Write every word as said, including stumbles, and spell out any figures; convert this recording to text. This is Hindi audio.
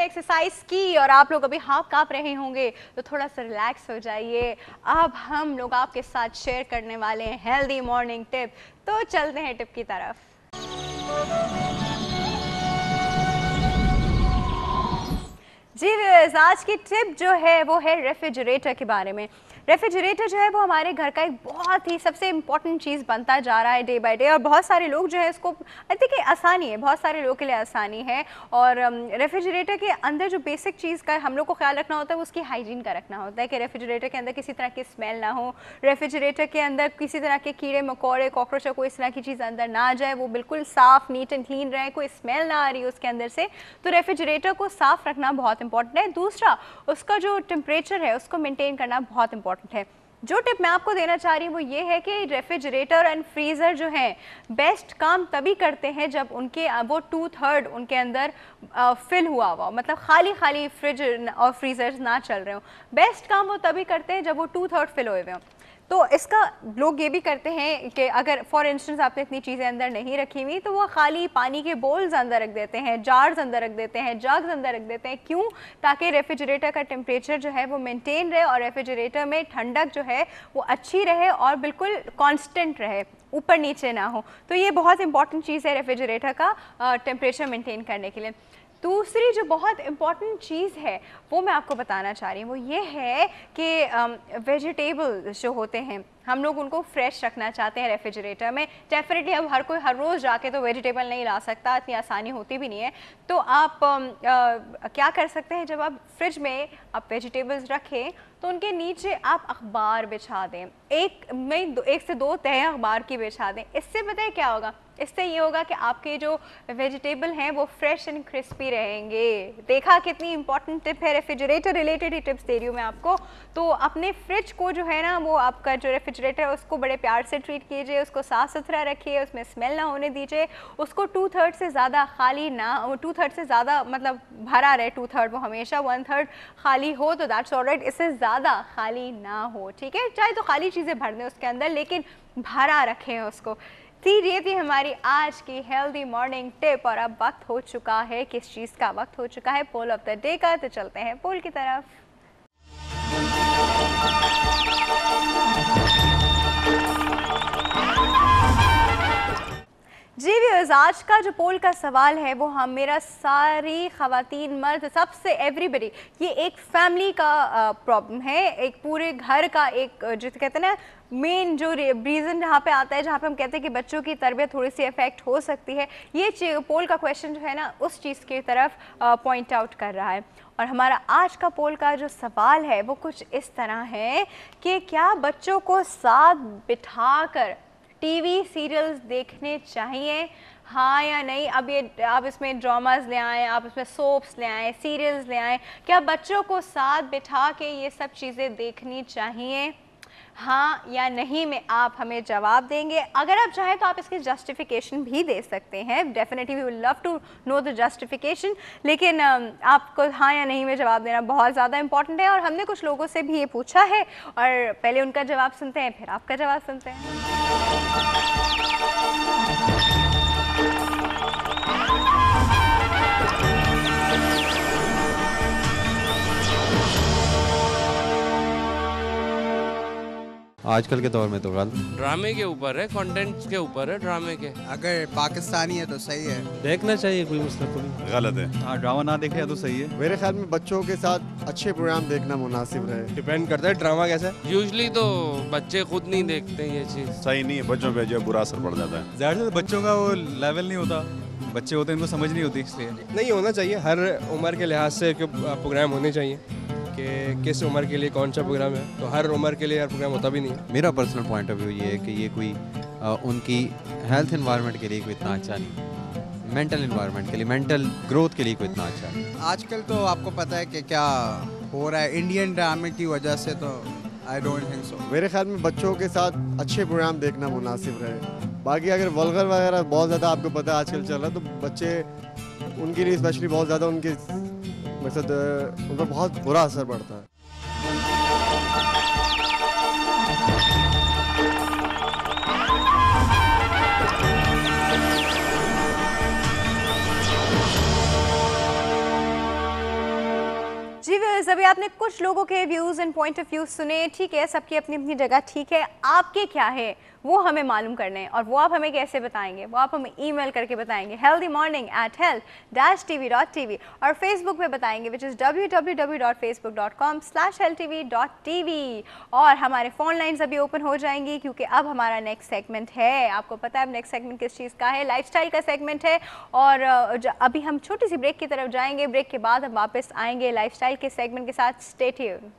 आपने एक्सरसाइज की और आप लोग अभी हाँ काँप रहे होंगे तो थोड़ा सा रिलैक्स हो जाइए। अब हम लोग आपके साथ शेयर करने वाले हैं हेल्दी मॉर्निंग टिप, तो चलते हैं टिप की तरफ। जी व्यूअर्स, आज की टिप जो है वो है रेफ्रिजरेटर के बारे में। रेफ्रिजरेटर जो है वो हमारे घर का एक बहुत ही सबसे इम्पॉर्टेंट चीज़ बनता जा रहा है डे बाय डे, और बहुत सारे लोग जो है इसको आई थिंक आसानी है, बहुत सारे लोग के लिए आसानी है। और रेफ्रिजरेटर के अंदर जो बेसिक चीज़ का हम लोग को ख्याल रखना होता है वो उसकी हाइजीन का रखना होता है कि रेफ्रिजरेटर के अंदर किसी तरह की स्मेल ना हो, रेफ्रिजरेटर के अंदर किसी तरह के कीड़े मकोड़े कॉकरोच या कोई इस तरह की चीज़ अंदर ना जाए, वो बिल्कुल साफ़ नीट एंड क्लीन रहे, कोई स्मेल ना आ रही हो उसके अंदर से। तो रेफ्रिजरेटर को साफ़ रखना बहुत इंपॉर्टेंट है। दूसरा, उसका जो टेम्परेचर है उसको मेंटेन करना बहुत इंपॉर्टेंट है। जो टिप मैं आपको देना चाह रही हूँ वो ये है कि रेफ्रिजरेटर एंड फ्रीज़र जो हैं बेस्ट काम तभी करते हैं जब उनके वो टू थर्ड उनके अंदर फिल हुआ हुआ, मतलब खाली खाली फ्रिज और फ्रीज़र्स ना चल रहे हो। बेस्ट काम वो तभी करते हैं जब वो टू थर्ड फिल हुए हुए हों। तो इसका लोग ये भी करते हैं कि अगर फॉर इंस्टेंस आपने इतनी चीज़ें अंदर नहीं रखी हुई तो वो खाली पानी के बोल्स अंदर रख देते हैं, जार्स अंदर रख देते हैं, जग्स अंदर रख देते हैं। क्यों? ताकि रेफ्रिजरेटर का टेम्परेचर जो है वो मेंटेन रहे और रेफ्रिजरेटर में ठंडक जो है वो अच्छी रहे और बिल्कुल कांस्टेंट रहे, ऊपर नीचे ना हो। तो ये बहुत इंपॉर्टेंट चीज़ है रेफ्रिजरेटर का टेम्परेचर मेंटेन करने के लिए। दूसरी जो बहुत इम्पॉर्टेंट चीज़ है वो मैं आपको बताना चाह रही हूँ वो ये है कि वेजिटेबल्स जो होते हैं हम लोग उनको फ्रेश रखना चाहते हैं रेफ्रिजरेटर में। डेफिनेटली अब हर कोई हर रोज़ जाके तो वेजिटेबल नहीं ला सकता, इतनी आसानी होती भी नहीं है। तो आप आ, आ, क्या कर सकते हैं, जब आप फ्रिज में आप वेजिटेबल्स रखें तो उनके नीचे आप अखबार बिछा दें, एक में दो, एक से दो तह अखबार की बिछा दें। इससे पता है क्या होगा, इससे ये होगा कि आपके जो वेजिटेबल हैं वो फ्रेश एंड क्रिस्पी रहेंगे। देखा कितनी इंपॉर्टेंट टिप है, रेफ्रिजरेटर रिलेटेड ही टिप्स दे रही हूँ मैं आपको। तो अपने फ्रिज को जो है ना वो आपका जो रेफ्रिजरेटर है उसको बड़े प्यार से ट्रीट कीजिए, उसको साफ़ सुथरा रखिए, उसमें स्मेल ना होने दीजिए, उसको टू थर्ड से ज़्यादा खाली ना, टू थर्ड से ज़्यादा मतलब भरा रहे, टू थर्ड वो हमेशा वन थर्ड खाली हो तो दैट्स ऑलराइट, इससे ज़्यादा खाली ना हो, ठीक है। चाहे तो खाली चीज़ें भर दें उसके अंदर लेकिन भरा रखें उसको। ये थी हमारी आज की हेल्दी मॉर्निंग टिप, और अब वक्त हो चुका है, किस चीज़ का वक्त हो चुका है, पोल ऑफ द डे का। तो चलते हैं पोल की तरफ। जी व्यूअर्स, आज का जो पोल का सवाल है वो हम मेरा सारी ख़वातीन मर्द सबसे एवरीबडी, ये एक फैमिली का प्रॉब्लम है, एक पूरे घर का, एक जो कहते हैं ना मेन जो रीज़न जहाँ पे आता है, जहाँ पे हम कहते हैं कि बच्चों की तरबियत थोड़ी सी इफेक्ट हो सकती है। ये पोल का क्वेश्चन जो है ना उस चीज़ की तरफ पॉइंट आउट कर रहा है। और हमारा आज का पोल का जो सवाल है वो कुछ इस तरह है कि क्या बच्चों को साथ बिठाकर टीवी सीरियल्स देखने चाहिए, हाँ या नहीं? अब ये आप इसमें ड्रामास ले आएँ, आप इसमें सोप्स ले आएँ, सीरियल्स ले आएँ, क्या बच्चों को साथ बिठा के ये सब चीज़ें देखनी चाहिए, हाँ या नहीं? में आप हमें जवाब देंगे। अगर आप चाहें तो आप इसकी जस्टिफिकेशन भी दे सकते हैं, definitely we will love to know the justification, लेकिन आपको हाँ या नहीं में जवाब देना बहुत ज़्यादा इंपॉर्टेंट है। और हमने कुछ लोगों से भी ये पूछा है, और पहले उनका जवाब सुनते हैं फिर आपका जवाब सुनते हैं। आजकल के दौर में तो गलत ड्रामे के ऊपर है, कंटेंट्स के ऊपर है, ड्रामे के। अगर पाकिस्तानी है तो सही है, देखना चाहिए, कोई मसला नहीं। गलत है, हाँ ड्रामा ना देखे तो सही है। मेरे ख्याल में बच्चों के साथ अच्छे प्रोग्राम देखना मुनासिब है, डिपेंड करता है ड्रामा कैसा। यूजली तो बच्चे खुद नहीं देखते, ये चीज़ सही नहीं है, बच्चों पर जो बुरा असर पड़ जाता है। ज़्यादा से बच्चों का वो लेवल नहीं होता, बच्चे होते हैं इनको समझ नहीं होती, इसलिए नहीं होना चाहिए। हर उम्र के लिहाज से प्रोग्राम होने चाहिए कि किस उम्र के लिए कौन सा प्रोग्राम है, तो हर उम्र के लिए हर प्रोग्राम होता भी नहीं है। मेरा पर्सनल पॉइंट ऑफ व्यू ये है कि ये कोई आ, उनकी हेल्थ एनवायरनमेंट के लिए कोई इतना अच्छा नहीं, मेंटल एनवायरनमेंट के लिए, मेंटल ग्रोथ के लिए कोई इतना अच्छा नहीं। आजकल तो आपको पता है कि क्या हो रहा है इंडियन ड्रामे की वजह से, तो आई डोंट थिंक सो। मेरे ख्याल में बच्चों के साथ अच्छे प्रोग्राम देखना मुनासिब रहे, बाकी अगर वल्गर वगैरह बहुत ज़्यादा आपको पता है आजकल चल रहा है, तो बच्चे उनके लिए स्पेशली बहुत ज़्यादा उनके मतलब उन पर बहुत बुरा असर पड़ता है। जी व्यूअर्स, अभी आपने कुछ लोगों के views and point of view सुने। ठीक है, सबकी अपनी अपनी जगह ठीक है। आपके क्या है वो हमें मालूम करने हैं, और वो आप हमें कैसे बताएंगे, वो आप हमें ईमेल करके बताएंगे healthy morning at health dash T V dot T V, और फेसबुक पे बताएंगे which is W W W dot Facebook dot com slash health T V dot T V. और हमारे फ़ोन लाइन्स अभी ओपन हो जाएंगी क्योंकि अब हमारा नेक्स्ट सेगमेंट है। आपको पता है अब नेक्स्ट सेगमेंट किस चीज़ का है, लाइफ स्टाइल का सेगमेंट है। और अभी हम छोटी सी ब्रेक की तरफ जाएंगे, ब्रेक के बाद हम वापस आएंगे लाइफ स्टाइल के सेगमेंट के साथ। Stay tuned.